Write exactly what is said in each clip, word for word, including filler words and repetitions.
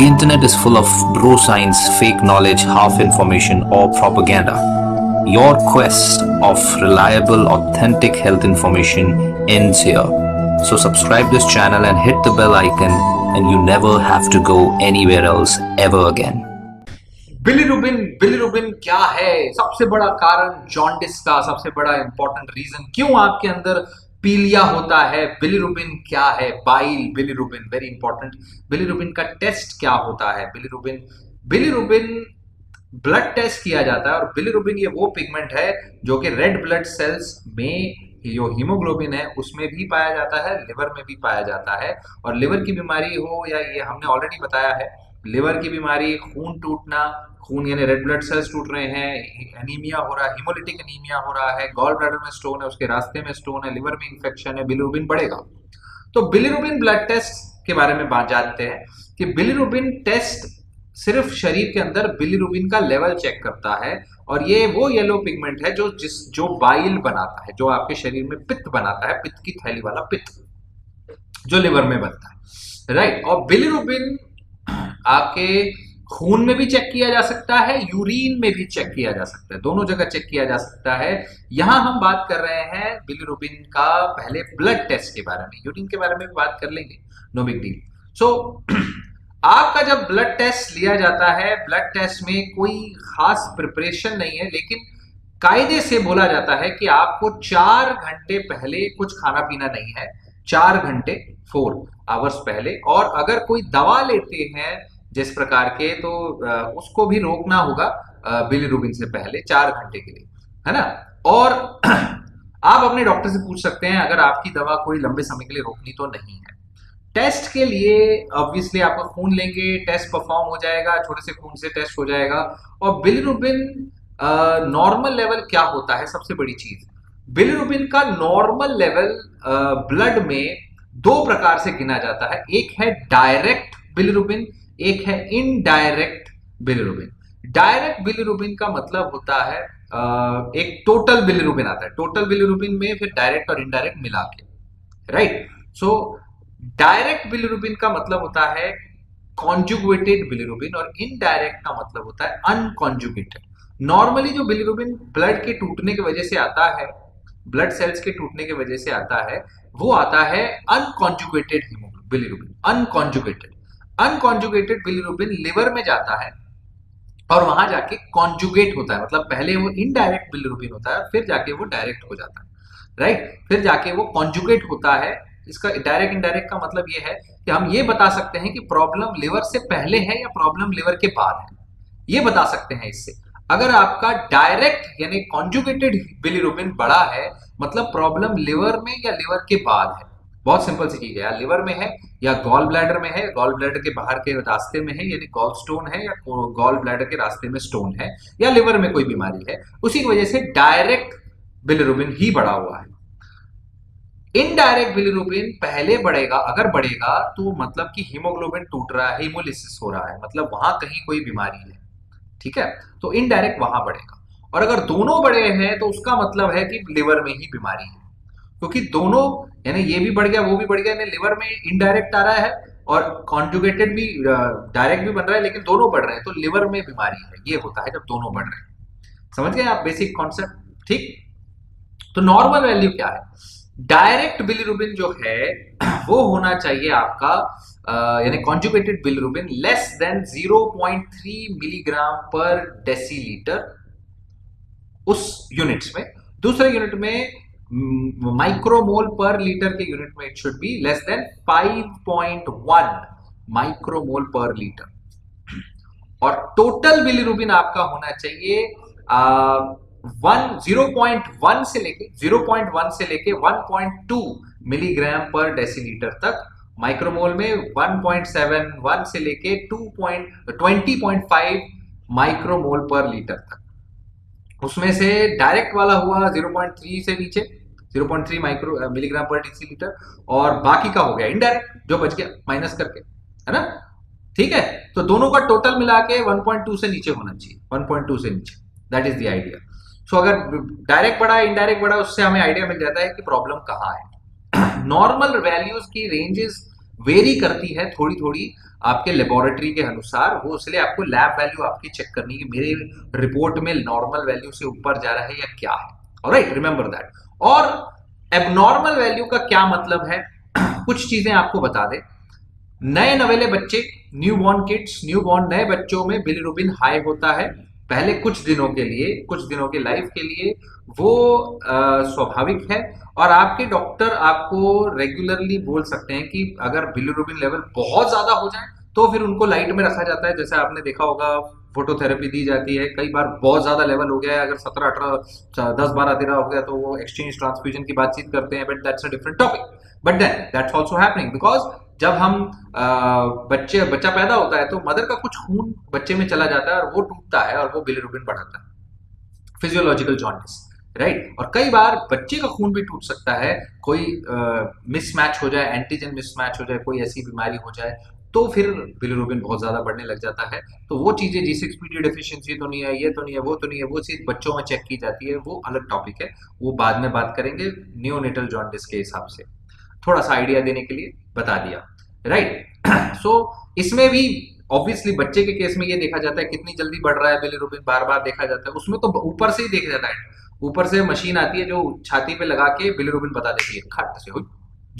The internet is full of bro science, fake knowledge, half information or propaganda. Your quest of reliable, authentic health information ends here. So subscribe this channel and hit the bell icon and you never have to go anywhere else ever again. Bilirubin bilirubin क्या है? सबसे बड़ा कारण jaundice का, सबसे बड़ा important reason क्यों आपके अंदर पीलिया होता है। बिलिरुबिन क्या है? Bile, bilirubin very important. Bilirubin का टेस्ट क्या होता है? बिलिरुबिन बिलिरुबिन ब्लड टेस्ट किया जाता है और बिलिरुबिन ये वो पिगमेंट है जो कि रेड ब्लड सेल्स में, जो हीमोग्लोबिन है उसमें भी पाया जाता है, लिवर में भी पाया जाता है। और लिवर की बीमारी हो या ये हमने ऑलरेडी बताया है, लिवर की बीमारी, खून टूटना, खून यानी रेड ब्लड सेल्स टूट रहे हैं, एनीमिया हो रहा है, हीमोलिटिक एनीमिया हो रहा है, गॉल ब्लैडर में स्टोन है, उसके रास्ते में स्टोन है, लिवर में इन्फेक्शन है, बिलिरुबिन बढ़ेगा। तो बिलिरुबिन ब्लड टेस्ट के बारे में बात जानते हैं कि बिलिरुबिन टेस्ट सिर्फ शरीर के अंदर बिलिरुबिन का लेवल चेक करता है और ये वो येलो पिगमेंट है जो जिस जो बाइल बनाता है, जो आपके शरीर में पित्त बनाता है, पित्त की थैली वाला पित्त जो लिवर में बनता है, राइट। और बिलिरुबिन आपके खून में भी चेक किया जा सकता है, यूरिन में भी चेक किया जा सकता है, दोनों जगह चेक किया जा सकता है। यहां हम बात कर रहे हैं बिलिरुबिन का पहले ब्लड टेस्ट के बारे में, यूरिन के बारे में भी बात कर लेंगे, नो बिग डील। सो आपका जब ब्लड टेस्ट लिया जाता है, ब्लड टेस्ट में कोई खास प्रिपरेशन नहीं है, लेकिन कायदे से बोला जाता है कि आपको चार घंटे पहले कुछ खाना पीना नहीं है, चार घंटे फोर आवर्स पहले। और अगर कोई दवा लेते हैं जिस प्रकार के, तो उसको भी रोकना होगा बिलिरुबिन से पहले चार घंटे के लिए, है ना। और आप अपने डॉक्टर से पूछ सकते हैं अगर आपकी दवा कोई लंबे समय के लिए रोकनी तो नहीं है। टेस्ट के लिए ऑब्वियसली आपका खून लेंगे, टेस्ट परफॉर्म हो जाएगा, छोटे से खून से टेस्ट हो जाएगा। और बिलिरुबिन नॉर्मल लेवल क्या होता है, सबसे बड़ी चीज, बिलिरुबिन का नॉर्मल लेवल ब्लड में दो प्रकार से गिना जाता है, एक है डायरेक्ट बिलिरुबिन, एक है इनडायरेक्ट बिलिरुबिन। डायरेक्ट बिलिरुबिन का मतलब होता है एक टोटल बिलिरुबिन आता है, टोटल बिलिरुबिन में फिर डायरेक्ट और इनडायरेक्ट मिला के, राइट। सो डायरेक्ट बिलिरुबिन का मतलब होता है कॉन्जुगेटेड बिलिरुबिन और इनडायरेक्ट का मतलब होता है अनकॉन्जुगेटेड। नॉर्मली जो बिलिरुबिन ब्लड के टूटने की वजह से आता है, ब्लड सेल्स के टूटने की वजह से आता है, वो आता है unconjugated haemoglobin bilirubin, unconjugated. Unconjugated bilirubin liver में जाता है और वहां जाके कॉन्जुगेट होता है, मतलब पहले वो इनडायरेक्ट बिलिरुबिन होता है, फिर जाके वो डायरेक्ट हो जाता है, राइट, फिर जाके वो कॉन्जुगेट होता है। इसका डायरेक्ट इनडायरेक्ट का मतलब ये है कि हम ये बता सकते हैं कि प्रॉब्लम लिवर से पहले है या प्रॉब्लम लिवर के बाद है, ये बता सकते हैं इससे। अगर आपका डायरेक्ट यानी कॉन्जुगेटेड बिलिरुबिन बड़ा है, मतलब प्रॉब्लम लिवर में या लिवर के बाद है, बहुत सिंपल सी चीज है, या लिवर में है या गॉल ब्लैडर में है, गॉल ब्लैडर के बाहर के रास्ते में है यानी गॉल स्टोन है, या गॉल ब्लैडर के रास्ते में स्टोन है, या लिवर में कोई बीमारी है, उसी की वजह से डायरेक्ट बिलिरुबिन ही बढ़ा हुआ है। इनडायरेक्ट बिलिरुबिन पहले बढ़ेगा, अगर बढ़ेगा तो मतलब कि हीमोग्लोबिन टूट रहा है, हीमोलिसिस हो रहा है, मतलब वहां कहीं कोई बीमारी है, ठीक है, तो इनडायरेक्ट वहां बढ़ेगा। और अगर दोनों बड़े हैं तो उसका मतलब है कि लिवर में ही बीमारी है, क्योंकि दोनों यानी ये भी बढ़ गया वो भी बढ़ गया, यानी लिवर में इनडायरेक्ट आ रहा है और कॉन्जुगेटेड भी डायरेक्ट भी बन रहा है, लेकिन दोनों बढ़ रहे हैं तो लिवर में बीमारी है, ये होता है जब दोनों बढ़ रहे हैं। समझ गए आप बेसिक कॉन्सेप्ट, ठीक। तो नॉर्मल वैल्यू क्या है? डायरेक्ट बिलिरुबिन जो है वो होना चाहिए आपका यानी conjugated bilirubin less than zero point three milligram per decilitre उस यूनिट्स में, दूसरे यूनिट में माइक्रोमोल पर लीटर के यूनिट में it should be less than five point one micromole per litre. और टोटल बिलिरुबिन आपका होना चाहिए वन ज़ीरो पॉइंट वन से लेके ज़ीरो पॉइंट वन से लेके one point two milligram per decilitre तक, माइक्रोमोल में वन पॉइंट सेवन वन से लेके two point two zero point five micromole per litre तक। उसमें से डायरेक्ट वाला हुआ ज़ीरो पॉइंट थ्री से नीचे, zero point three micro milligram per decilitre, और बाकी का हो गया इनडायरेक्ट जो बच गया माइनस करके, है ना, ठीक है। तो दोनों का टोटल मिला के वन पॉइंट टू से नीचे होना चाहिए, वन पॉइंट टू से नीचे, that is the idea. So अगर डायरेक्ट बढ़ा इनडायरेक्ट बढ़ा, उससे हमें आइडिया मिल जाता है कि प्रॉब्लम कहाँ है। नॉर्मल वैल्यूज की रेंजेस वेरी करती है थोड़ी थोड़ी आपके लेबोरेटरी के अनुसार, वो इसलिए आपको लैब वैल्यू आपकी चेक करनी है मेरे रिपोर्ट में नॉर्मल वैल्यू से ऊपर जा रहा है या क्या है। Alright, remember that. और एबनॉर्मल वैल्यू का क्या मतलब है, कुछ चीजें आपको बता दें। नए नवेले बच्चे, newborn kids, newborn नए बच्चों में बिलिरुबिन हाई होता है पहले कुछ दिनों के लिए, कुछ दिनों के लाइफ के लिए, वो स्वाभाविक है। और आपके डॉक्टर आपको रेगुलरली बोल सकते हैं कि अगर बिलिरुबिन लेवल बहुत ज्यादा हो जाए तो फिर उनको लाइट में रखा जाता है, जैसे आपने देखा होगा फोटोथेरेपी दी जाती है। कई बार बहुत ज्यादा लेवल हो गया है, अगर सत्रह अठारह दस बारह तेरह हो गया तो वो एक्सचेंज ट्रांसफ्यूजन की बातचीत करते हैं, but that's a different topic. But then that's also happening because जब हम आ, बच्चे बच्चा पैदा होता है तो मदर का कुछ खून बच्चे में चला जाता है और वो टूटता है और वो बिलिरुबिन बढ़ाता है, फिजियोलॉजिकल जॉन्डिस, राइट। और कई बार बच्चे का खून भी टूट सकता है, कोई मिसमैच हो जाए, एंटीजन मिसमैच हो जाए, कोई ऐसी बीमारी हो जाए तो फिर बिलिरुबिन बहुत ज्यादा बढ़ने लग जाता है। तो वो चीजें G six P D deficiency तो नहीं है, ये तो नहीं है, वो तो नहीं है, वो चीज बच्चों में चेक की जाती है, वो अलग टॉपिक है, वो बाद में बात करेंगे नियोनेटल जॉन्डिस के हिसाब से। थोड़ा सा आइडिया देने के लिए बता दिया, राइट। सो इसमें भी ऑब्वियसली बच्चे के केस में ये देखा जाता है कितनी जल्दी बढ़ रहा है बिलिरुबिन, बार बार देखा जाता है, उसमें तो ऊपर से ही देखा जाता है। ऊपर से मशीन आती है जो छाती पे लगा के बिलिरुबिन बता देती है, खट से,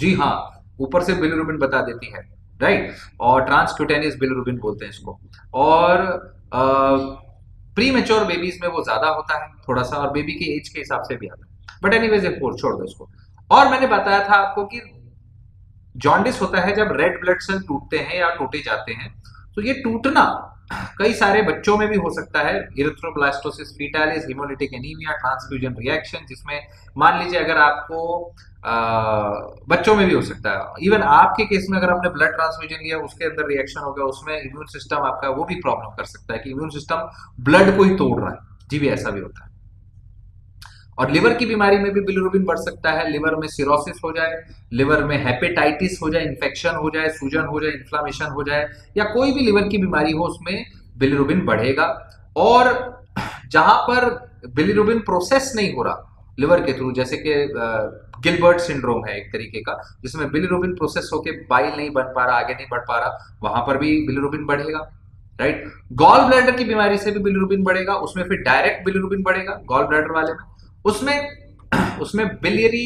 जी हाँ, ऊपर से बिलिरुबिन बता देती है, राइट। और ट्रांसक्यूटेनियस बिलिरुबिन बोलते हैं इसको। और प्री मेच्योर बेबीज में वो ज्यादा होता है थोड़ा सा, और बेबी के एज के हिसाब से भी आता है, बट एनी वेज छोड़ दो इसको। और मैंने बताया था आपको कि जॉन्डिस होता है जब रेड ब्लड सेल टूटते हैं या टूटे जाते हैं, तो ये टूटना कई सारे बच्चों में भी हो सकता है, erythroblastosis fetalis, haemolytic anaemia, transfusion reaction, जिसमें मान लीजिए अगर आपको आ, बच्चों में भी हो सकता है। इवन आपके केस में अगर आपने ब्लड ट्रांसफ्यूजन लिया, उसके अंदर रिएक्शन होगा, उसमें इम्यून सिस्टम आपका वो भी प्रॉब्लम कर सकता है कि इम्यून सिस्टम ब्लड को ही तोड़ रहा है, जी भी ऐसा भी होता है। और लिवर की बीमारी में भी बिलिरुबिन बढ़ सकता है, लिवर में सिरोसिस हो जाए, लिवर में हेपेटाइटिस हो जाए, इन्फेक्शन हो जाए, सूजन हो जाए, इन्फ्लामेशन हो जाए, या कोई भी लिवर की बीमारी हो, उसमें बिलिरुबिन बढ़ेगा। और जहां पर बिलिरुबिन प्रोसेस नहीं हो रहा लिवर के थ्रू, जैसे कि गिलबर्ट सिंड्रोम है एक तरीके का, जिसमें बिलिरुबिन प्रोसेस होके बाइल नहीं बन पा रहा, आगे नहीं बढ़ पा रहा, वहां पर भी बिलिरुबिन बढ़ेगा, राइट। गॉल ब्लैडर की बीमारी से भी बिलिरुबिन बढ़ेगा, उसमें फिर डायरेक्ट बिलिरुबिन बढ़ेगा गॉल ब्लैडर वाले में, उसमें उसमें बिलियरी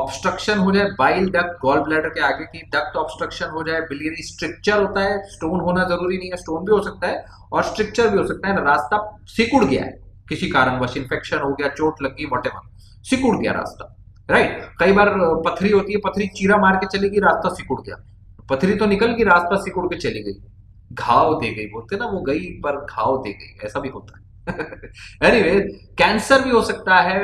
ऑब्स्ट्रक्शन हो जाए, बाइल डक्ट, गॉल ब्लैडर के आगे की डक्ट ऑब्स्ट्रक्शन हो जाए, बिलियरी स्ट्रिक्चर होता है, स्टोन होना जरूरी नहीं है, स्टोन भी हो सकता है और स्ट्रिक्चर भी हो सकता है, रास्ता सिकुड़ गया है किसी कारणवश, इन्फेक्शन हो गया, चोट लगी, व्हाटएवर, सिकुड़ गया रास्ता, राइट। कई बार पथरी होती है, पथरी चीरा मार के चली गई, रास्ता सिकुड़ गया, पथरी तो निकल गई, रास्ता सिकुड़ के चली गई, घाव दे गई, बोलते ना, वो गई पर घाव दे गई, ऐसा भी होता है। एनीवे, कैंसर भी हो सकता है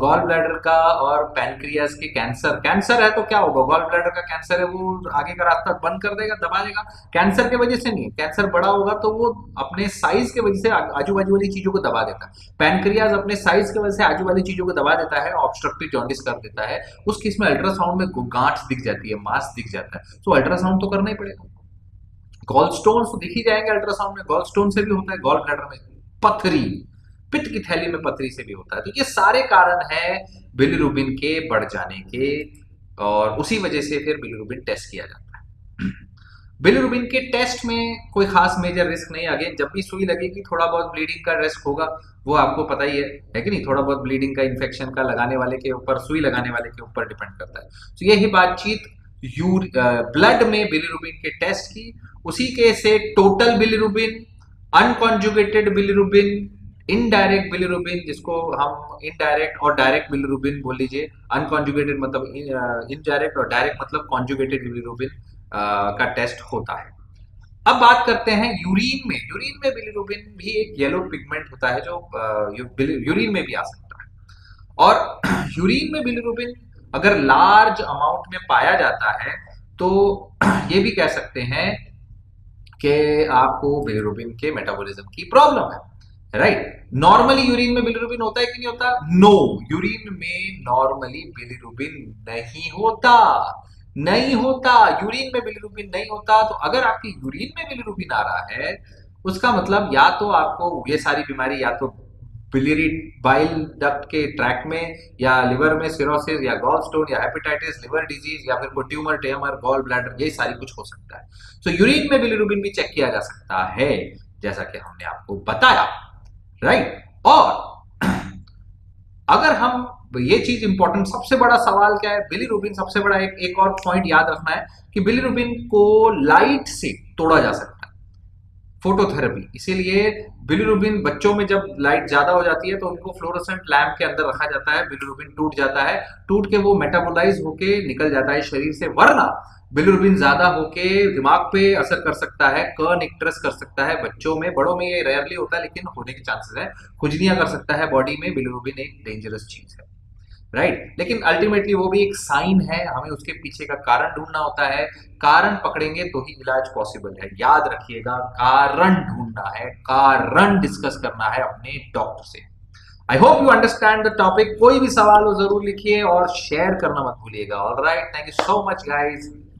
गॉल ब्लैडर का और पैनक्रियास के। कैंसर कैंसर है तो क्या होगा, गॉल ब्लैडर का कैंसर है, वो आगे का रास्ता बंद कर देगा, दबा देगा, कैंसर के वजह से नहीं, कैंसर बड़ा होगा तो वो अपने साइज के वजह से आजू बाजू वाली चीजों को दबा देता है, पैनक्रियास अपने साइज के वजह से आजू वाली चीजों को दबा देता है, ऑब्स्ट्रक्टिव जॉन्डिस कर देता है। उस केस में अल्ट्रासाउंड में गांठ दिख जाती है, मांस दिख जाता है, तो अल्ट्रासाउंड तो करना ही पड़ेगा। गॉल स्टोन तो दिख ही जाएंगे अल्ट्रासाउंड में, गॉल स्टोन से भी होता है, गॉल ब्लैडर में पथरी, पित्त की थैली में पथरी से भी होता है। तो ये सारे कारण है बिलिरुबिन के बढ़ जाने के, और उसी वजह से फिर बिलिरुबिन टेस्ट किया जाता है। बिलिरुबिन के टेस्ट में कोई खास मेजर रिस्क नहीं। अगेन, जब भी सुई लगेगी थोड़ा बहुत ब्लीडिंग का रिस्क होगा, वो आपको पता ही है, है कि नहीं, थोड़ा बहुत ब्लीडिंग का, इन्फेक्शन का, लगाने वाले के ऊपर, सुई लगाने वाले के ऊपर डिपेंड करता है। तो यही बातचीत यूर ब्लड में बिलिरुबिन के टेस्ट की, उसी के से total bilirubin, unconjugated bilirubin, indirect bilirubin जिसको हम इनडायरेक्ट और डायरेक्ट बिलिरुबिन बोल लीजिए, अनकॉन्जुगेटेड मतलब इनडायरेक्ट और डायरेक्ट मतलब कॉन्जुगेटेड बिलिरुबिन का टेस्ट होता है। अब बात करते हैं यूरिन में। यूरिन में बिलिरुबिन भी एक येलो पिगमेंट होता है जो uh, यूरिन में भी आ सकता है, और यूरिन में बिलिरुबिन अगर लार्ज अमाउंट में पाया जाता है तो ये भी कह सकते हैं कि आपको बिलिरुबिन के मेटाबॉलिज्म की प्रॉब्लम है, राइट। नॉर्मली यूरिन में बिलिरुबिन होता है कि नहीं होता? नो, यूरिन में नॉर्मली बिलिरुबिन नहीं होता, नहीं होता, यूरिन में बिलिरुबिन नहीं होता। तो अगर आपके यूरिन में बिलिरुबिन आ रहा है, उसका मतलब या तो आपको ये सारी बीमारी या तो बिलिरी बाइल डक्ट के ट्रैक में या लिवर में सिरोसिस या गॉल स्टोन या हेपेटाइटिस, लिवर डिजीज या फिर कोई ट्यूमर टेमर गॉल ब्लैडर, ये सारी कुछ हो सकता है। सो so, यूरिन में बिलिरुबिन भी चेक किया जा सकता है जैसा कि हमने आपको बताया, राइट। और अगर हम ये चीज इंपॉर्टेंट, सबसे बड़ा सवाल क्या है बिलिरुबिन, सबसे बड़ा एक, एक और पॉइंट याद रखना है कि बिलिरुबिन को लाइट से तोड़ा जा सकता है, फोटोथेरेपी। इसीलिए बिलिरुबिन बच्चों में जब लाइट ज्यादा हो जाती है तो उनको फ्लोरोसेंट लैम्प के अंदर रखा जाता है, बिलिरुबिन टूट जाता है, टूट के वो मेटाबोलाइज होके निकल जाता है शरीर से, वरना बिलिरुबिन ज्यादा होके दिमाग पे असर कर सकता है, कर्निकटरस कर सकता है बच्चों में। बड़ों में ये रेयरली होता है लेकिन होने के चांसेस है, खुजलियां कर सकता है बॉडी में। बिलिरुबिन एक डेंजरस चीज है, राइट right? लेकिन अल्टीमेटली वो भी एक साइन है, हमें उसके पीछे का कारण ढूंढना होता है, कारण पकड़ेंगे तो ही इलाज पॉसिबल है। याद रखिएगा, कारण ढूंढना है, कारण डिस्कस करना है अपने डॉक्टर से। I hope you understand the topic. कोई भी सवाल हो जरूर लिखिए और शेयर करना मत भूलिएगा। All right, thank you so much guys.